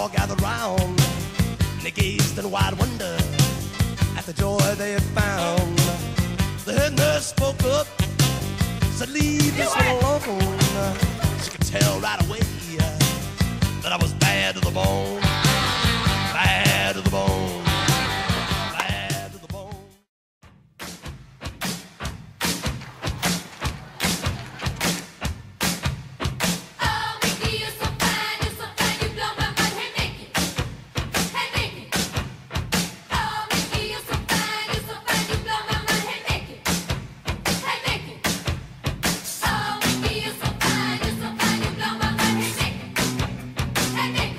all gathered round, and they gazed in wide wonder at the joy they had found. The head nurse spoke up, said, "Leave this one alone." She could tell right away that I was bad to the bone. Bad to the bone. Bad to the bone. Oh, Mickey, you're so fine, you blow my mind. Hey, Mickey, hey, Mickey. Oh, Mickey, you're so fine, you blow my mind. Hey, Mickey, hey, Mickey. Oh, Mickey, you're so fine, you blow my mind. Hey, Mickey, hey, Mickey.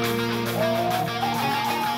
Oh,